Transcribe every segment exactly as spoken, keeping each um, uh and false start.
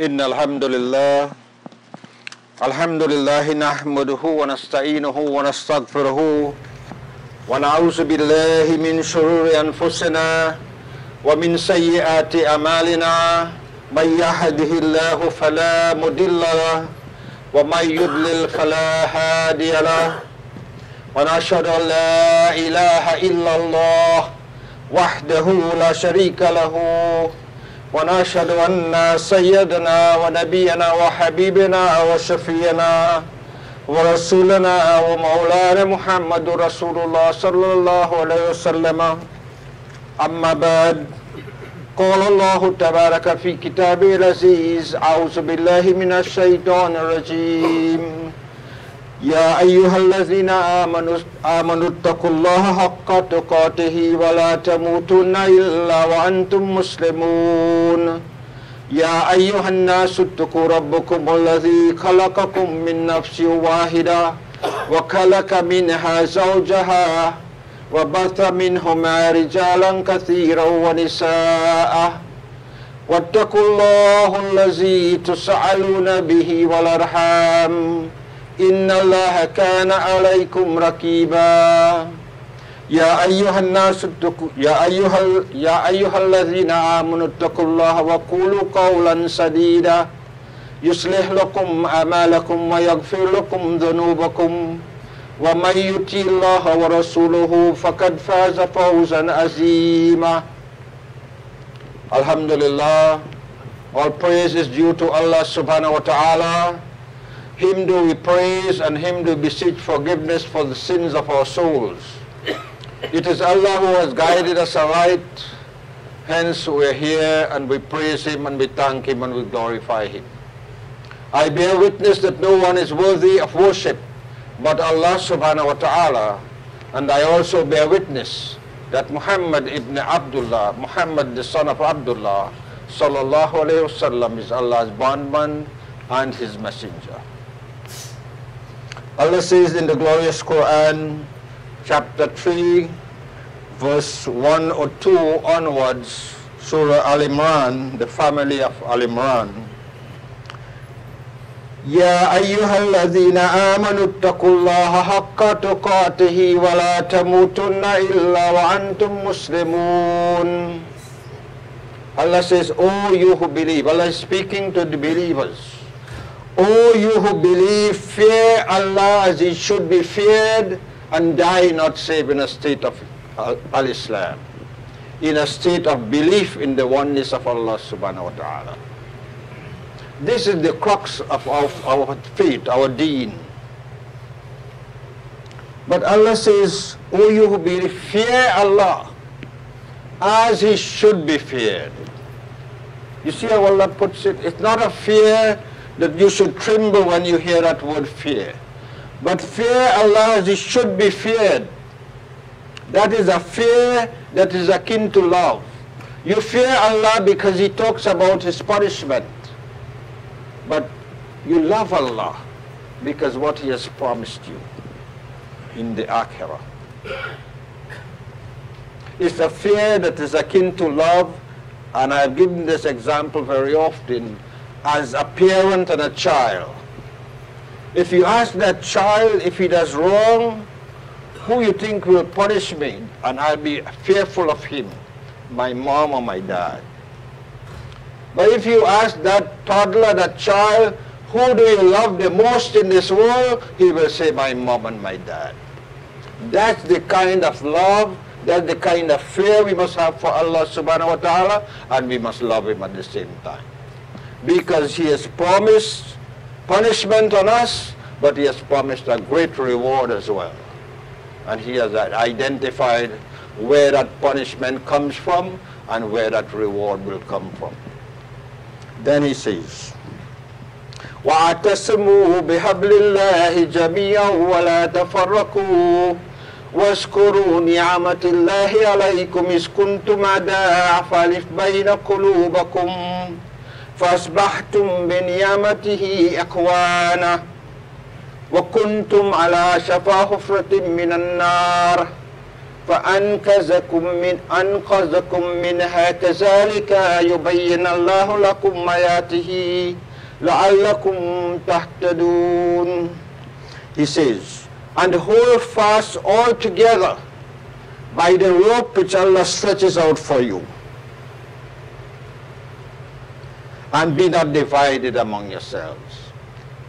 إن الحمد لله الحمد لله نحمده ونستعينه ونستغفره ونعوذ بالله من شرور أنفسنا ومن سيئات أعمالنا من يهده الله فلا مضل له ومن يضلل فلا هادي له ونشهد أن لا إله إلا الله وحده لا شريك له ونشهد أن سيدنا ونبينا وحبيبنا وشفينا ورسولنا ومولانا محمد رسول الله صلى الله عليه وسلم أما بعد قال الله تبارك في كتابه العزيز أعوذ بالله من الشيطان الرجيم يا أيها الذين آمنوا آمنوا اتقوا الله حق تقاته ولا تموتن إلا وأنتم مسلمون يا أيها الناس اتقوا ربكم الذي خلقكم من نفس واحدة وخلق منها زوجها وبث منهما رجالا كثيرا ونساء واتقوا الله الذي تسألون به والأرحام إن الله كان عليكم رقيبا يا أيها الناس اتقوا يا أيها يا أيها الذين آمنوا اتقوا الله وقولوا قولا سديدا يصلح لكم أعمالكم ويغفر لكم ذنوبكم ومن يطع الله ورسوله فقد فاز فوزا عظيما. Alhamdulillah, all praise is due to Allah subhanahu wa ta'ala. Him do we praise and Him do beseech forgiveness for the sins of our souls. It is Allah who has guided us aright, hence we are here and we praise Him and we thank Him and we glorify Him. I bear witness that no one is worthy of worship but Allah subhanahu wa ta'ala, and I also bear witness that Muhammad ibn Abdullah, Muhammad the son of Abdullah sallallahu alayhi wasallam, is Allah's bondman and His messenger. Allah says in the glorious Quran, chapter three, verse one or two onwards, Surah Al Imran, the family of Al Imran. Ya ayyuhal ladhina amanu attaqullaha haqqa tuqatihi wa la tamutunna illa wa antum muslimun. Allah says, O you who believe, Allah is speaking to the believers. O you who believe, fear Allah as He should be feared, and die not save in a state of al-Islam, in a state of belief in the oneness of Allah subhanahu wa ta'ala. This is the crux of our, our faith, our deen. But Allah says, O you who believe, fear Allah as He should be feared. You see how Allah puts it? It's not a fear that you should tremble when you hear that word fear. But fear Allah as He should be feared. That is a fear that is akin to love. You fear Allah because He talks about His punishment. But you love Allah because what He has promised you in the akhirah. It's a fear that is akin to love, and I've given this example very often, as a parent and a child. If you ask that child if he does wrong, who you think will punish me and I'll be fearful of him, my mom or my dad. But if you ask that toddler, that child, who do you love the most in this world, he will say my mom and my dad. That's the kind of love, that's the kind of fear we must have for Allah subhanahu wa ta'ala, and we must love Him at the same time. Because He has promised punishment on us, but He has promised a great reward as well. And He has identified where that punishment comes from and where that reward will come from. Then He says, وَاعْتَصِمُوا بِحَبْلِ اللَّهِ جَمِيعًا وَلَا تَفَرَّقُوا وَاذْكُرُوا نِعْمَةَ اللَّهِ عَلَيْكُمْ إِذْ كُنْتُمْ أَعْدَاءً فَأَلَّفَ بَيْنَ قُلُوبِكُمْ فَأَصْبَحْتُمْ بِنِعْمَتِهِ إِخْوَانًا وَكُنْتُمْ عَلَى شَفَا حُفْرَةٍ مِّنَ النَّارِ فَأَنْقَذَكُمْ مِنْ أَنْقَذَكُمْ مِنْهَا كَذَلِكَ يُبَيِّنُ اللَّهُ لَكُمْ آيَاتِهِ لَعَلَّكُمْ تَهْتَدُونَ. He says, and hold fast altogether by the rope which Allah stretches out for you, and be not divided among yourselves.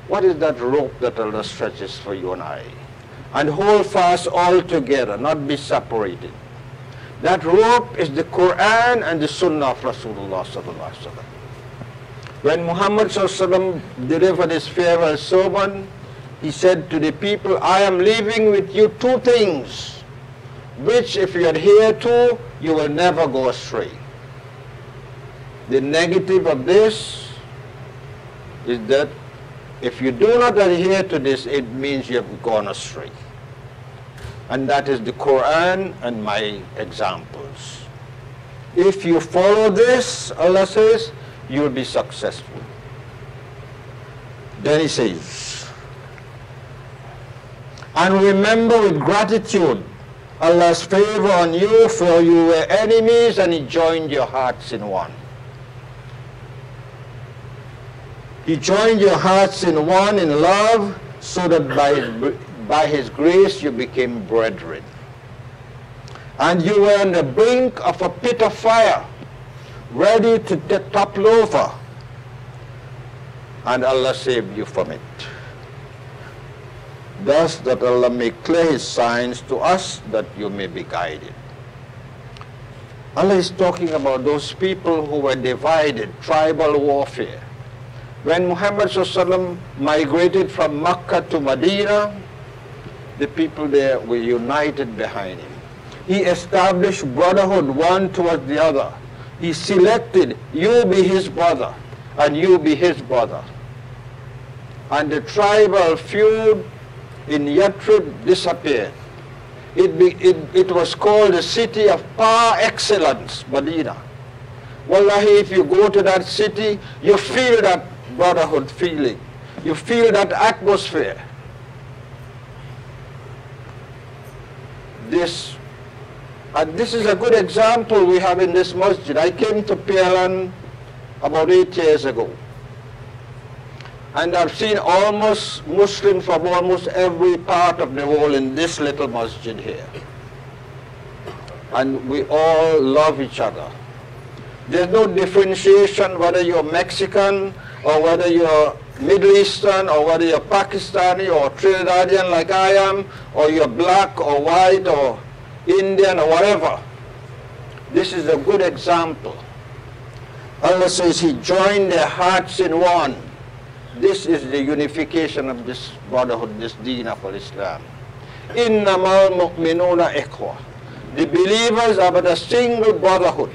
What is that rope that Allah stretches for you and I? And hold fast all together, not be separated. That rope is the Quran and the Sunnah of Rasulullah sallallahu alaihi wasallam. When Muhammad sallallahu alaihi wasallam delivered his farewell sermon, he said to the people, I am leaving with you two things, which if you adhere to, you will never go astray. The negative of this is that if you do not adhere to this, it means you have gone astray. And that is the Quran and my examples. If you follow this, Allah says, you will be successful. Then He says, and remember with gratitude Allah's favor on you, for you were enemies and He joined your hearts in one. He joined your hearts in one in love, so that by his, by his grace you became brethren. And you were on the brink of a pit of fire, ready to topple over, and Allah saved you from it. Thus that Allah may clear His signs to us, that you may be guided. Allah is talking about those people who were divided, tribal warfare. When Muhammad sallallahu alaihi wasallam migrated from Mecca to Medina, the people there were united behind him. He established brotherhood one towards the other. He selected, you be his brother, and you be his brother. And the tribal feud in Yathrib disappeared. It, be, it, it was called the city of par excellence, Medina. Wallahi, if you go to that city, you feel that brotherhood feeling. You feel that atmosphere. This, and this is a good example we have in this masjid. I came to Pelan about eight years ago. And I've seen almost Muslims from almost every part of the world in this little masjid here. And we all love each other. There's no differentiation whether you're Mexican, or whether you're Middle Eastern, or whether you're Pakistani, or Trinidadian like I am, or you're black, or white, or Indian, or whatever. This is a good example. Allah says He joined their hearts in one. This is the unification of this brotherhood, this deen of Islam. Innamal mu'minuna ikhwa. The believers are but a single brotherhood.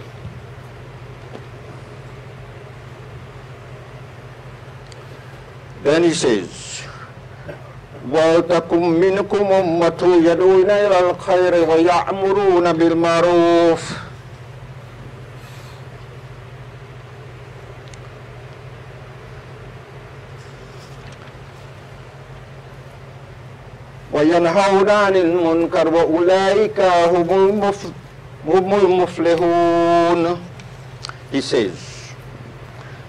Then He says, وَلْتَكُمْ مِنْكُمْ أُمَّةٌ يَدْعُونَ إِلَى الْخَيْرِ وَيَأْمُرُونَ بِالْمَعْرُوفِ. وَيَنْهَوْنَ عَنِ الْمُنْكَرِ وَأُولَٰئِكَ هُمُ الْمُفْلِحُونَ. He says,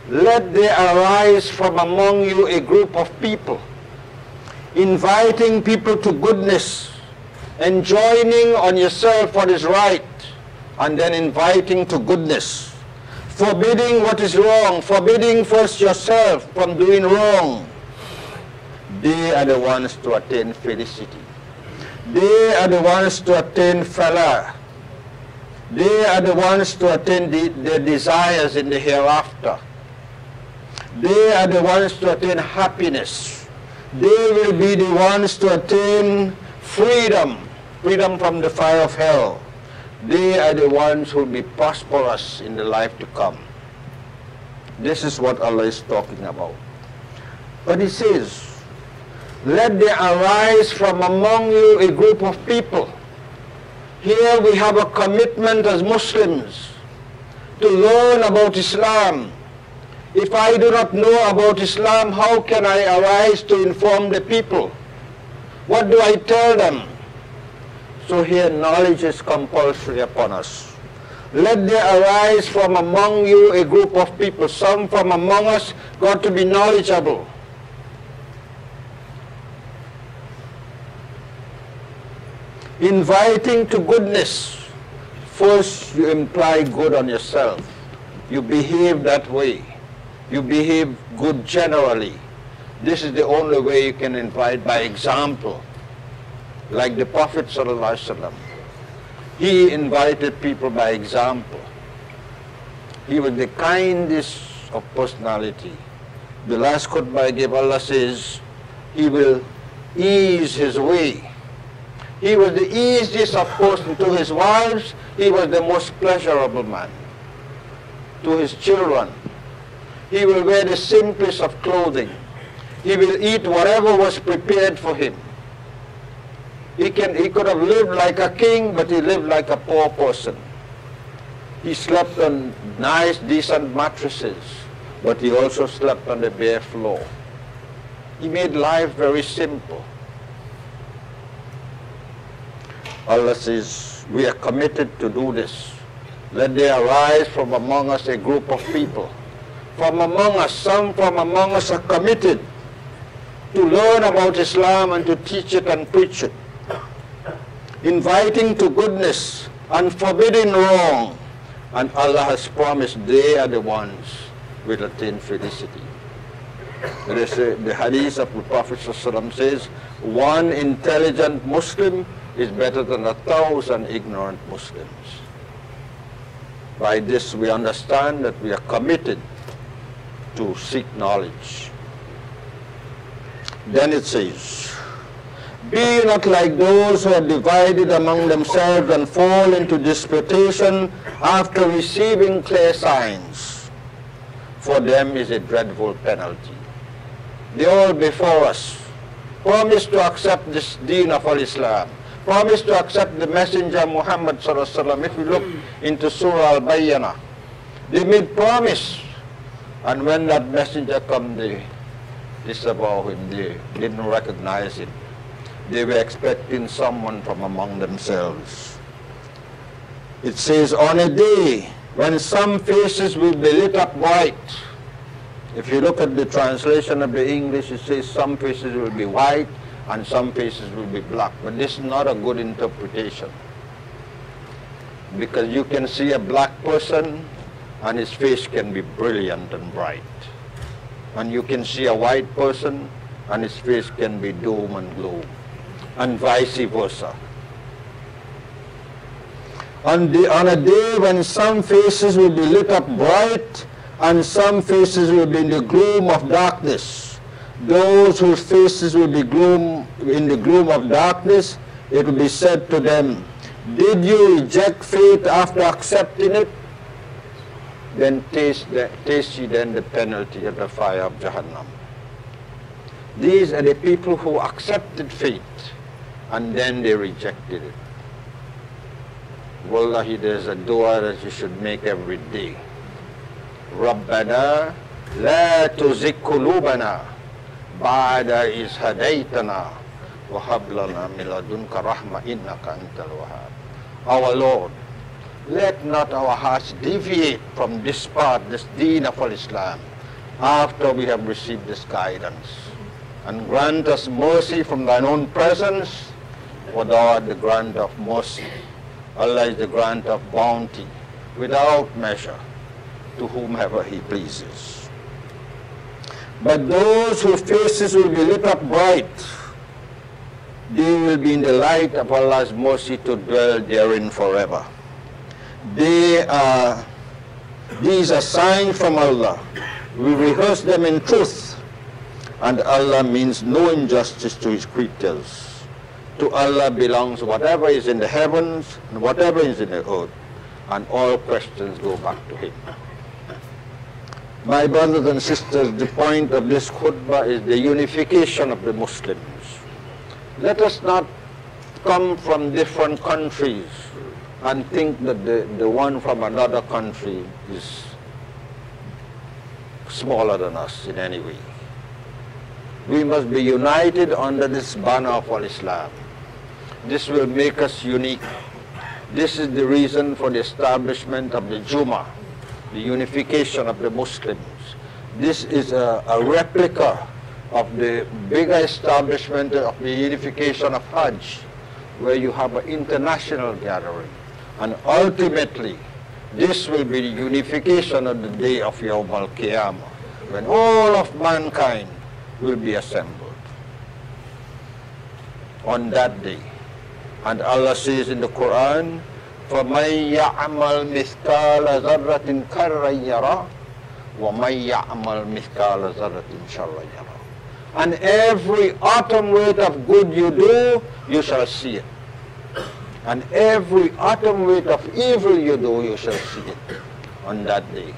let there arise from among you a group of people, inviting people to goodness, enjoining on yourself what is right, and then inviting to goodness, forbidding what is wrong, forbidding first yourself from doing wrong. They are the ones to attain felicity. They are the ones to attain falah. They are the ones to attain the, their desires in the hereafter. They are the ones to attain happiness. They will be the ones to attain freedom, freedom from the fire of hell. They are the ones who will be prosperous in the life to come. This is what Allah is talking about. But He says, let there arise from among you a group of people. Here we have a commitment as Muslims to learn about Islam. If I do not know about Islam, how can I arise to inform the people? What do I tell them? So here knowledge is compulsory upon us. Let there arise from among you a group of people, some from among us got to be knowledgeable. Inviting to goodness. First, you imply good on yourself. You behave that way. You behave good generally. This is the only way you can invite, by example. Like the Prophet Sallallahu Alaihi Wasallam. He invited people by example. He was the kindest of personality. The last khutbah I gave, Allah says, He will ease His way. He was the easiest of person to His wives. He was the most pleasurable man to His children. He will wear the simplest of clothing. He will eat whatever was prepared for him. He, can, he could have lived like a king, but he lived like a poor person. He slept on nice, decent mattresses, but he also slept on the bare floor. He made life very simple. Allah says, we are committed to do this. Let there arise from among us a group of people. From among us, some from among us are committed to learn about Islam and to teach it and preach it. Inviting to goodness and forbidding wrong. And Allah has promised they are the ones who will attain felicity. There is a, the hadith of the Prophet ﷺ says, one intelligent Muslim is better than a thousand ignorant Muslims. By this we understand that we are committed to seek knowledge. Then it says, be not like those who are divided among themselves and fall into disputation after receiving clear signs. For them is a dreadful penalty. They all before us promise to accept this deen of al-Islam, promise to accept the messenger Muhammad Sallallahu Alaihi Wasallam. If you look into Surah Al Bayyinah, they made promise, and when that messenger come, they disavow him, they didn't recognize him. They were expecting someone from among themselves. It says, on a day when some faces will be lit up white. If you look at the translation of the English, it says some faces will be white and some faces will be black. But this is not a good interpretation. Because you can see a black person and his face can be brilliant and bright. And you can see a white person and his face can be doom and gloom. And vice versa. On, the, on a day when some faces will be lit up bright and some faces will be in the gloom of darkness. Those whose faces will be gloom, in the gloom of darkness, it will be said to them, did you reject faith after accepting it? Then taste, the, taste ye then the penalty of the fire of Jahannam. These are the people who accepted faith and then they rejected it. Wallahi, there's a dua that you should make every day. Rabbana la tuzigh qulubana ba'da iz hadaytana wa hab lana min ladunka rahmah innaka antal wahhab. Our Lord, let not our hearts deviate from this path, this deen of Islam, after we have received this guidance. And grant us mercy from thine own presence, for thou art the grant of mercy. Allah is the grant of bounty, without measure, to whomever He pleases. But those whose faces will be lit up bright, they will be in the light of Allah's mercy to dwell therein forever. They are, these are signs from Allah. We rehearse them in truth. And Allah means no injustice to His creatures. To Allah belongs whatever is in the heavens and whatever is in the earth, and all questions go back to Him. My brothers and sisters, the point of this khutbah is the unification of the Muslims. Let us not come from different countries and think that the, the one from another country is smaller than us in any way. We must be united under this banner of al-Islam. This will make us unique. This is the reason for the establishment of the Jummah, the unification of the Muslims. This is a, a replica of the bigger establishment of the unification of Hajj, where you have an international gathering. And ultimately, this will be the unification of the day of Yawm Al-Qiyamah, when all of mankind will be assembled on that day. And Allah says in the Quran, فَمَنْ يَعْمَلْ مِثْقَالَ ذَرَّةٍ خَيْرًا يَرَهُ وَمَنْ يَعْمَلْ مِثْقَالَ ذَرَّةٍ شَرًّا يَرَهُ. And every atom weight of good you do, you shall see it. And every atom weight of evil you do, you shall see it on that day.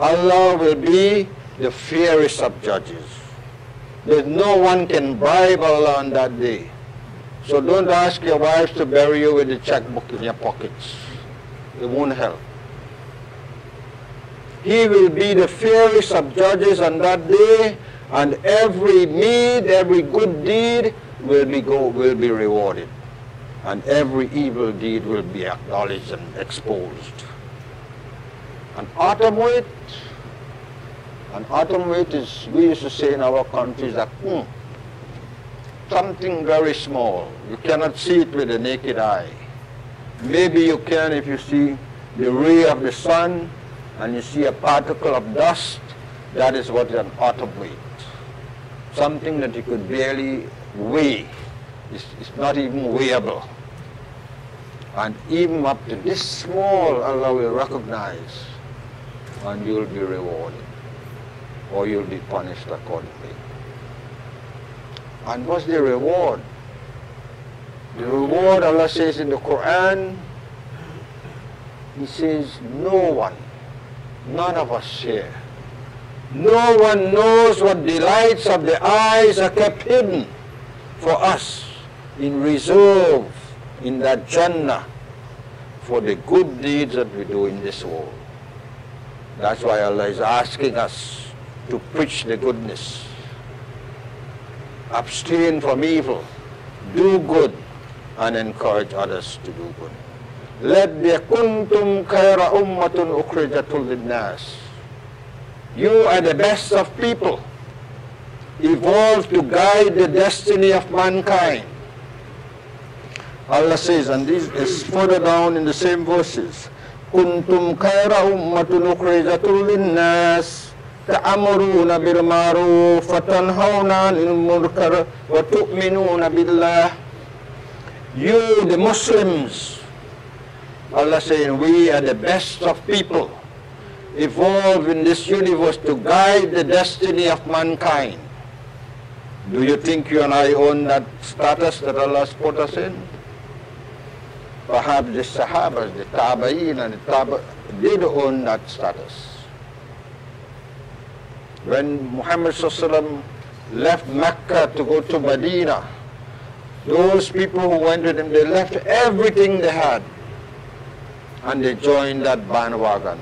Allah will be the fairest of judges. There's no one can bribe Allah on that day. So don't ask your wives to bury you with a checkbook in your pockets. It won't help. He will be the fairest of judges on that day, and every need, every good deed will be, go, will be rewarded. And every evil deed will be acknowledged and exposed. An atom weight, an atom weight is, we used to say in our countries that, hmm, something very small. You cannot see it with the naked eye. Maybe you can if you see the ray of the sun and you see a particle of dust. That is what is an atom weight. Something that you could barely weigh. It's, it's not even weighable. And even up to this small, Allah will recognize and you will be rewarded or you will be punished accordingly. And what's the reward? The reward, Allah says in the Quran, He says, no one, none of us here, no one knows what delights of the eyes are kept hidden for us in reserve in that Jannah for the good deeds that we do in this world. That's why Allah is asking us to preach the goodness. Abstain from evil, do good, and encourage others to do good. Let be kuntum khayra ummatun ukhrijatul linnas. You are the best of people, evolved to guide the destiny of mankind. Allah says, and this is further down in the same verses, kuntum khayra ummatun ukhrijatul linnas. تَأْمُرُونَ بِالْمَعْرُوفِ وَتَنْهَوْنَ عَنِ الْمُنكَرِ وَتُؤْمِنُونَ بِاللَّهِ. You, the Muslims, Allah saying, we are the best of people, evolved in this universe to guide the destiny of mankind. Do you think you and I own that status that Allah has put us in? Perhaps the Sahabas, the Tabi'een and the Tabi'een did own that status. When Muhammad left Mecca to go to Medina, those people who went with him, they left everything they had and they joined that bandwagon.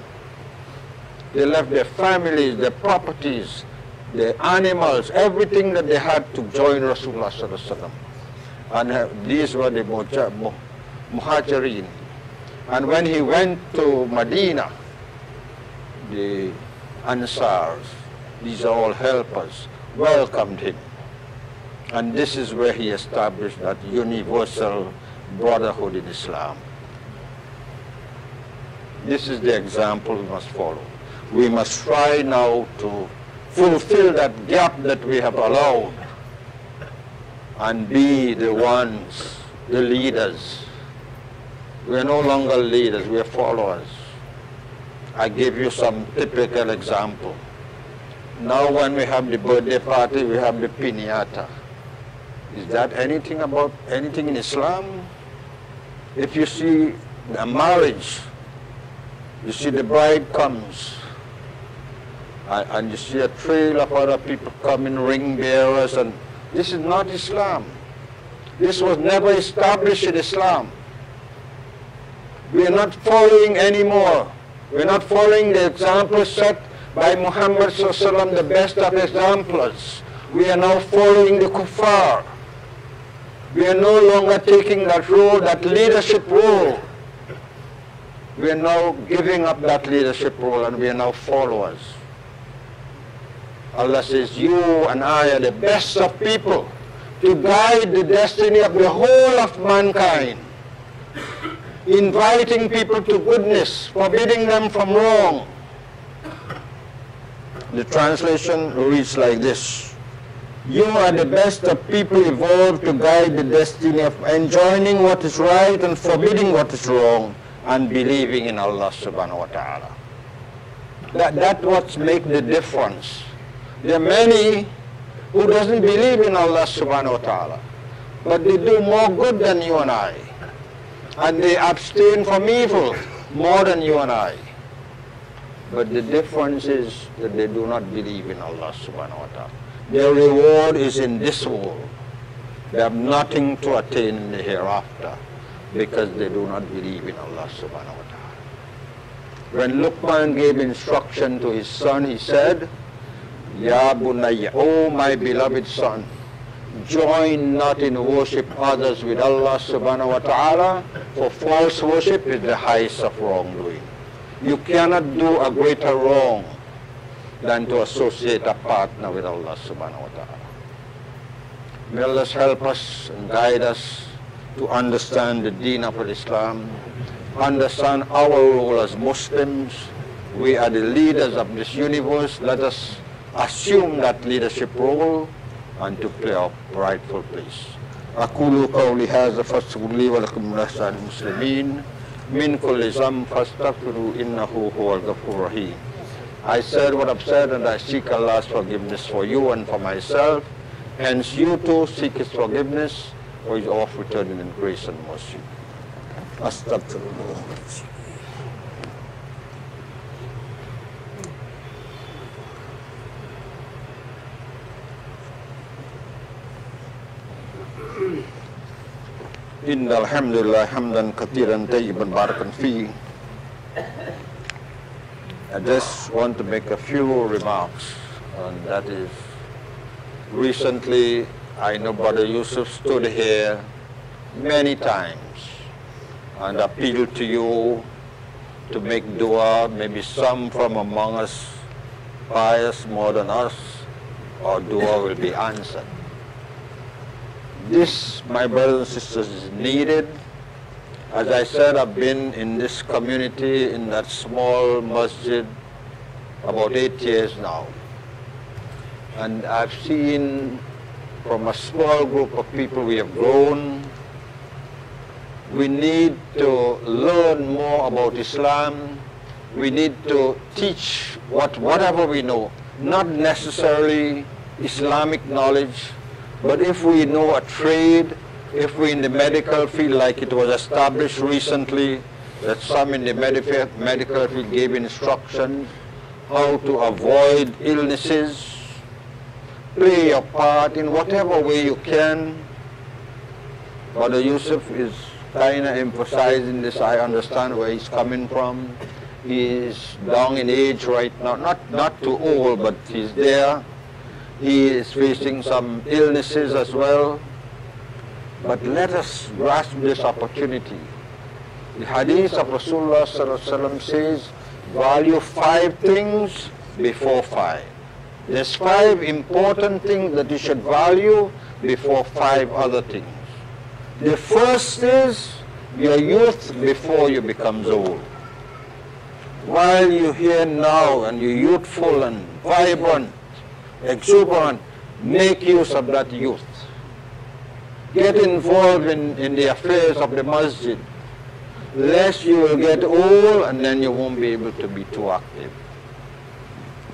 They left their families, their properties, their animals, everything that they had to join Rasulullah. And these were the Muhajirin. And when he went to Medina, the Ansars, these are all helpers, welcomed him. And this is where he established that universal brotherhood in Islam. This is the example we must follow. We must try now to fulfill that gap that we have allowed and be the ones, the leaders. We are no longer leaders, we are followers. I give you some typical example. Now when we have the birthday party, we have the piñata. Is that anything about anything in Islam? If you see a marriage, you see the bride comes, and, and you see a trail of other people coming, ring bearers, and this is not Islam. This was never established in Islam. We are not following anymore. We are not following the example set by Muhammad Sallallahu Alaihi Wasallam, the best of examples. We are now following the kuffar. We are no longer taking that role, that leadership role. We are now giving up that leadership role and we are now followers. Allah says, you and I are the best of people to guide the destiny of the whole of mankind, inviting people to goodness, forbidding them from wrong. The translation reads like this. You are the best of people evolved to guide the destiny of enjoining what is right and forbidding what is wrong and believing in Allah subhanahu wa ta'ala. That, that what makes the difference. There are many who doesn't believe in Allah subhanahu wa ta'ala, but they do more good than you and I. And they abstain from evil more than you and I. But the difference is that they do not believe in Allah subhanahu wa ta'ala. Their reward is in this world. They have nothing to attain in the hereafter because they do not believe in Allah subhanahu wa ta'ala. When Luqman gave instruction to his son, he said, Ya Bunayya, O my beloved son, join not in worship others with Allah subhanahu wa ta'ala, for false worship is the highest of wrongdoing. You cannot do a greater wrong than to associate a partner with Allah subhanahu wa ta'ala. May Allah help us and guide us to understand the deen of Islam, understand our role as Muslims. We are the leaders of this universe. Let us assume that leadership role and to play our rightful place. أقول قولي هذا فاستغفر لي ولكم ولسائر المسلمين من كل ذنب فاستغفروا إنه هو الغفور الرحيم. I said what I've said and I seek Allah's forgiveness for you and for myself. Hence you too seek His forgiveness for His oft returning in grace and mercy. Astaghfirullah. إن الحمد لله حمدا كثيرا طيبا باركا فيه. I just want to make a few remarks, and that is, recently I know Brother Yusuf stood here many times and appealed to you to make dua. Maybe some from among us pious more than us, our dua will be answered. This, my brothers and sisters, is needed. As I said, I've been in this community, in that small masjid, about eight years now. And I've seen from a small group of people we have grown. We need to learn more about Islam. We need to teach what, whatever we know, not necessarily Islamic knowledge. But if we know a trade, if we in the medical field, like it was established recently, that some in the medif medical field gave instructions how to avoid illnesses, play your part in whatever way you can. Brother Yusuf is kind of emphasizing this. I understand where he's coming from. He is down in age right now, not, not too old, but he's there. He is facing some illnesses as well. But let us grasp this opportunity. The hadith of Rasulullah ﷺ says, value five things before five. There's five important things that you should value before five other things. The first is your youth before you become old. While you're here now and you're youthful and vibrant, exuberant, make use of that youth. Get involved in, in the affairs of the masjid, lest you will get old and then you won't be able to be too active.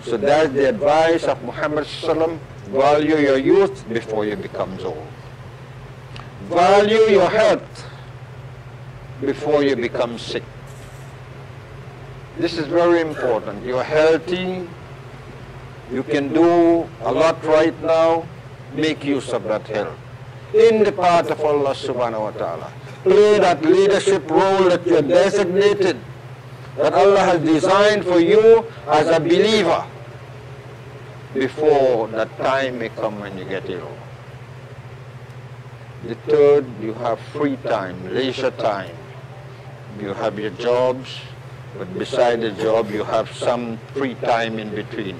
So that's the advice of Muhammad Sallallahu Alaihi Wasallam. Value your youth before you become old. Value your health before you become sick. This is very important. You're healthy. You can do a lot right now. Make use of that help in the path of Allah subhanahu wa ta'ala. Play that leadership role that you are designated, that Allah has designed for you as a believer before that time may come when you get ill. The third, you have free time, leisure time. You have your jobs, but beside the job you have some free time in between.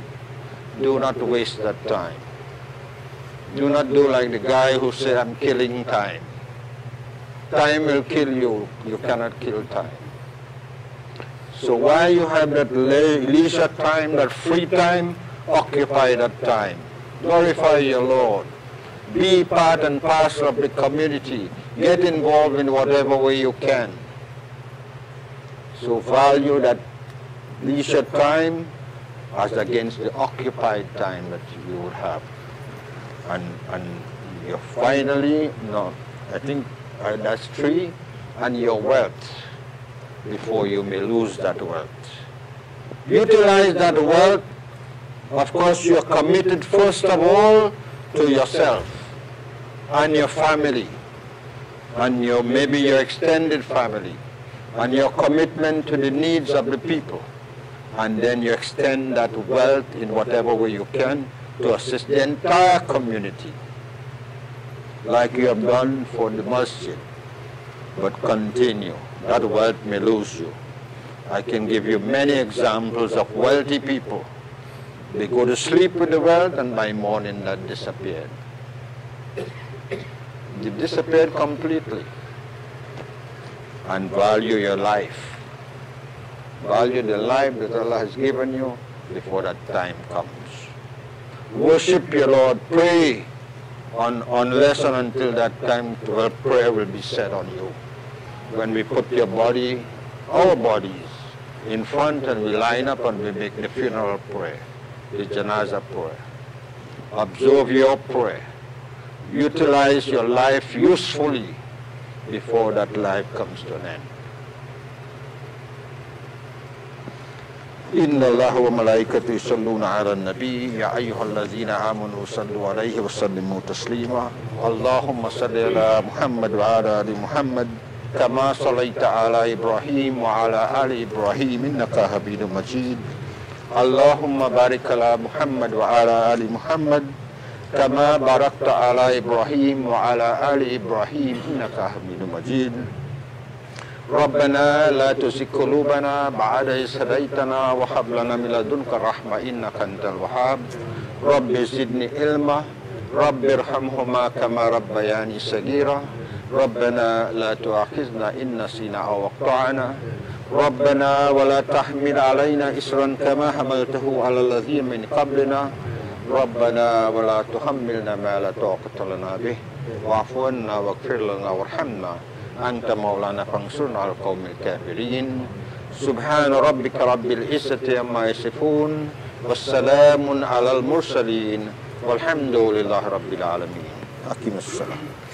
Do not waste that time. Do not do like the guy who said, I'm killing time. Time will kill you. You cannot kill time. So while you have that leisure time, that free time, occupy that time. Glorify your Lord. Be part and parcel of the community. Get involved in whatever way you can. So value that leisure time as against the occupied time that you would have. And, and you're finally, no, I think uh, that's three, and your wealth, before you may lose that wealth. Utilize that wealth. Of course, you're committed first of all to yourself and your family, and your maybe your extended family, and your commitment to the needs of the people. And then you extend that wealth in whatever way you can to assist the entire community, like you have done for the masjid. But continue. That wealth may lose you. I can give you many examples of wealthy people. They go to sleep with the wealth, and by morning that disappeared. It disappeared completely. And value your life. Value the life that Allah has given you before that time comes. Worship your Lord. Pray on, unless and until that time where prayer will be said on you. When we put your body, our bodies, in front and we line up and we make the funeral prayer, the janazah prayer. Observe your prayer. Utilize your life usefully before that life comes to an end. إن الله وملائكته يصلون على النبي يا أيها الذين آمنوا صلوا عليه وسلموا تسليما اللهم صل على محمد وعلى آل محمد كما صليت على إبراهيم وعلى آل إبراهيم إنك حميد مجيد اللهم بارك على محمد وعلى آل محمد كما باركت على إبراهيم وعلى آل إبراهيم إنك حميد مجيد ربنا لا تزغ قلوبنا بعد إذ هديتنا وهب لنا من لدنك رحمة إنك أنت الوهاب رب زدني علما رب ارحمهما كما ربياني صغيرا ربنا لا تؤاخذنا إن نسينا أو أخطأنا ربنا ولا تحمل علينا إصرا كما حملته على الذين من قبلنا ربنا ولا تحملنا ما لا طاقة لنا به واعف عنا واغفر لنا وارحمنا أنت مولانا فانصرنا على القوم الكافرين سبحان ربك رب العزة عما يصفون والسلام على المرسلين والحمد لله رب العالمين أقم الصلاة.